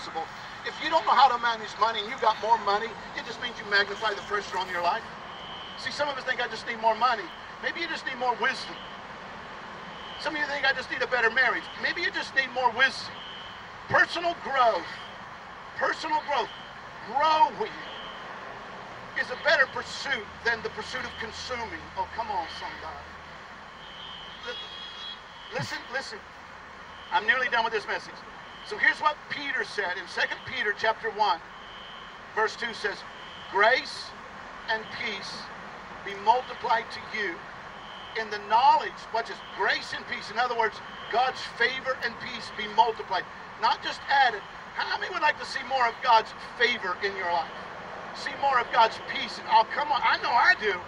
possible. If you don't know how to manage money and you got more money, it just means you magnify the pressure on your life. See, some of us think I just need more money. Maybe you just need more wisdom. Some of you think I just need a better marriage. Maybe you just need more wisdom. Personal growth. Personal growth. Growing is a better pursuit than the pursuit of consuming. Oh, come on, somebody. Listen. I'm nearly done with this message. So here's what Peter said in 2nd Peter chapter 1, verse 2 says, grace and peace be multiplied to you in the knowledge, what is grace and peace. In other words, God's favor and peace be multiplied, not just added. How many would like to see more of God's favor in your life? See more of God's peace? Oh, come on. I know I do.